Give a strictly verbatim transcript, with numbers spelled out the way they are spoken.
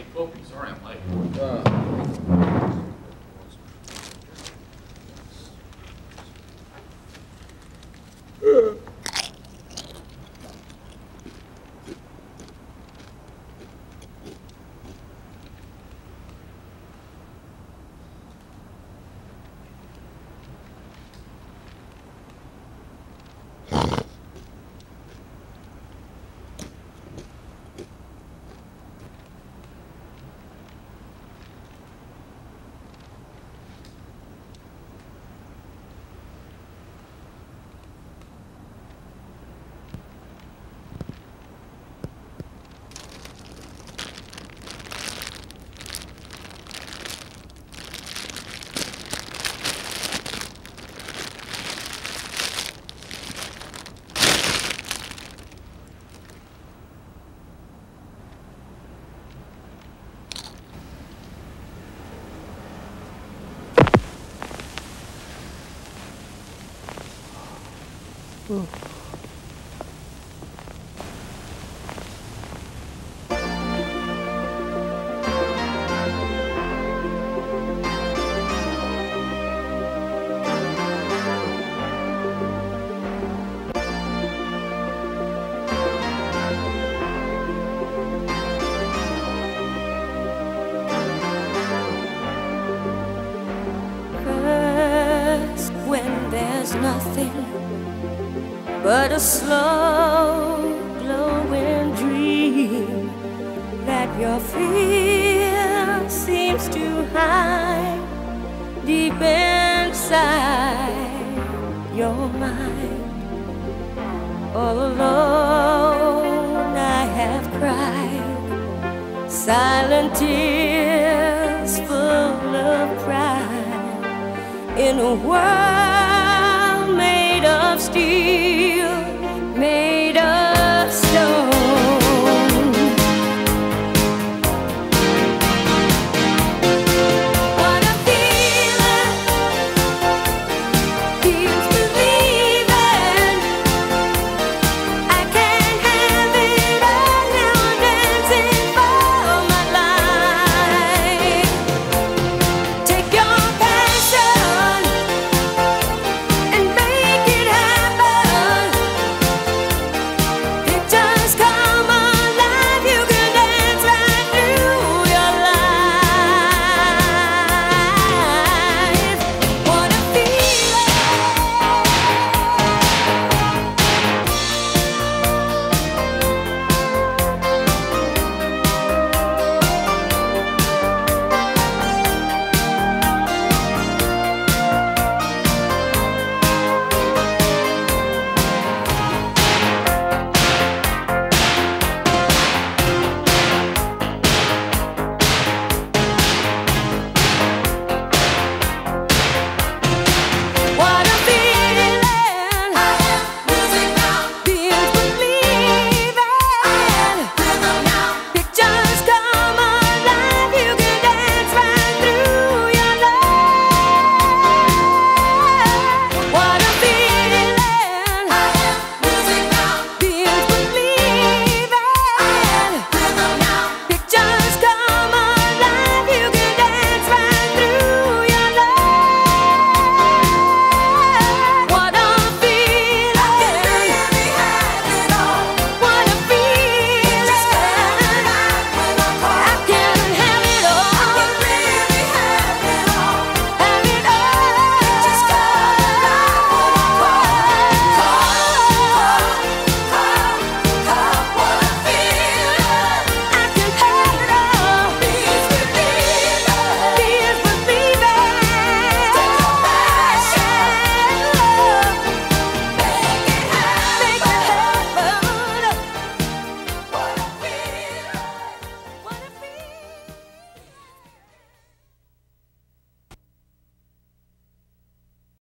take open. Sorry, I'm late. Uh. Ooh. First, when there's nothing but a slow glowing dream that your fear seems to hide deep inside your mind. All alone I have cried silent tears full of pride in a world made of steel.